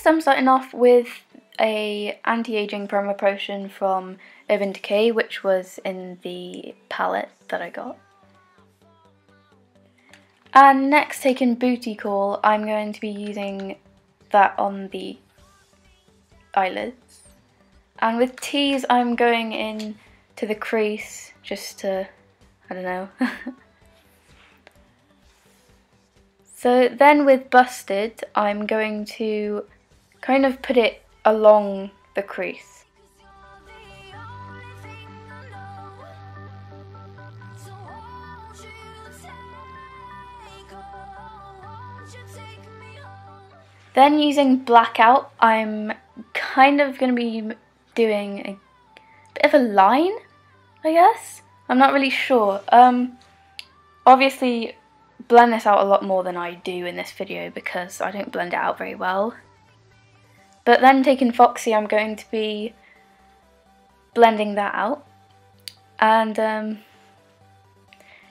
guess I'm starting off with a anti-aging primer potion from Urban Decay, which was in the palette that I got. And next, taking Booty Call, I'm going to be using that on the eyelids. And with Tease, I'm going in to the crease just to, I don't know. So then with Busted, I'm going to kind of put it along the crease. Then using Blackout, I'm kind of going to be doing a bit of a line, I guess? I'm not really sure. Obviously, blend this out a lot more than I do in this video because I don't blend it out very well. But then taking Foxy, I'm going to be blending that out. And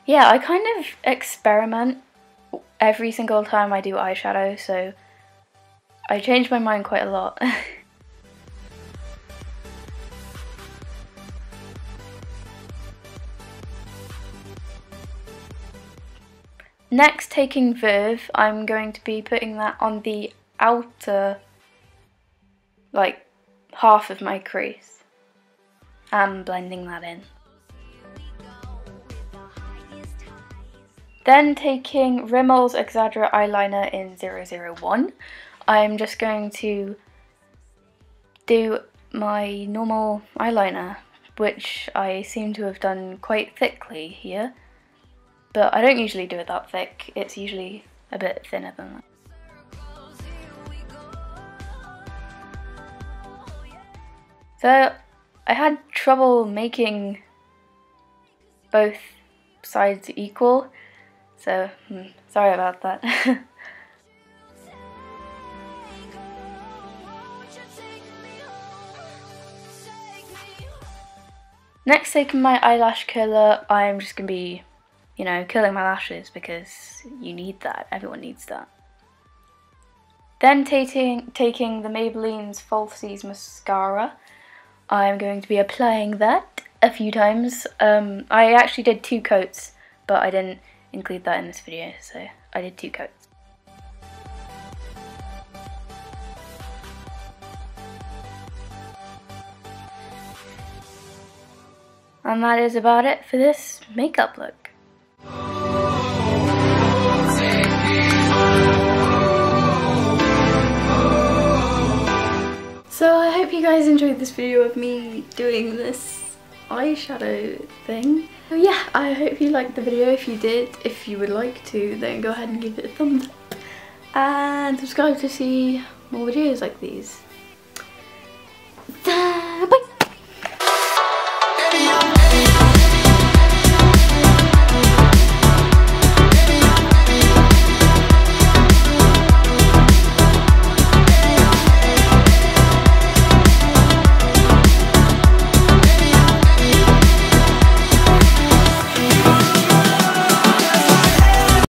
yeah, I kind of experiment every single time I do eyeshadow, so I change my mind quite a lot. Next, taking Verve, I'm going to be putting that on the outer, like, half of my crease and blending that in. Then taking Rimmel's Exadra eyeliner in 001, I'm just going to do my normal eyeliner, which I seem to have done quite thickly here, but I don't usually do it that thick. It's usually a bit thinner than that. So I had trouble making both sides equal, so sorry about that. Next, taking my eyelash curler, I'm just going to be, you know, curling my lashes because you need that, everyone needs that. Then taking the Maybelline's Falsies mascara, I'm going to be applying that a few times. I actually did 2 coats, but I didn't include that in this video, so I did 2 coats. And that is about it for this makeup look. So I hope you guys enjoyed this video of me doing this eyeshadow thing. So yeah, I hope you liked the video. If you did, if you would like to, then go ahead and give it a thumbs up and subscribe to see more videos like these.